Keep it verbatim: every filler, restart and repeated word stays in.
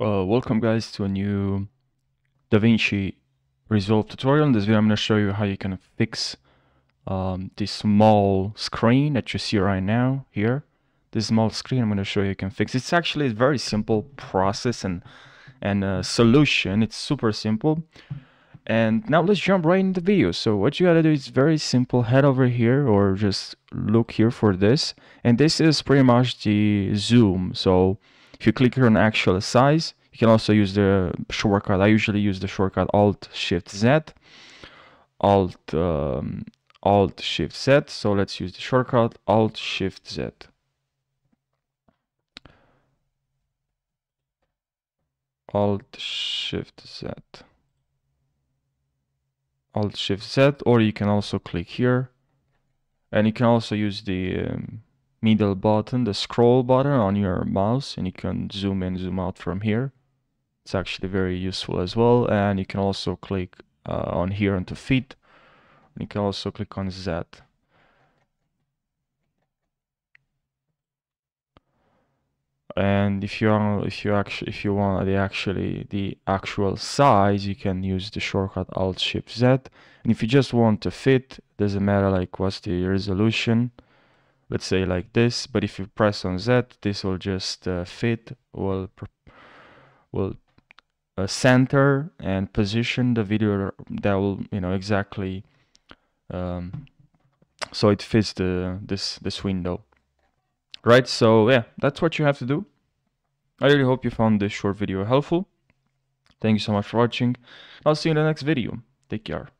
Well, welcome guys to a new DaVinci Resolve tutorial. In this video I'm going to show you how you can fix um, this small screen that you see right now here. This small screen I'm going to show you can fix. It's actually a very simple process and, and uh, solution. It's super simple. And now let's jump right into the video. So what you got to do is very simple. Head over here or just look here for this. And this is pretty much the zoom. So if you click here on actual size, you can also use the shortcut. I usually use the shortcut Alt Shift Z. Alt, um, Alt Shift Z. So let's use the shortcut Alt Shift Z. Alt Shift Z. Alt Shift Z. Or you can also click here. And you can also use the... Um, middle button, the scroll button on your mouse, and you can zoom in, zoom out from here. It's actually very useful as well. And you can also click uh, on here onto fit, and you can also click on Z. And if you are, if you actually, if you want the actually the actual size, you can use the shortcut Alt Shift Z. And if you just want to fit, doesn't matter like what's the resolution. Let's say like this, but if you press on Z, this will just uh, fit, will will uh, center and position the video that will, you know, exactly, um, so it fits the this this window, right? So yeah, that's what you have to do. I really hope you found this short video helpful. Thank you so much for watching. I'll see you in the next video. Take care.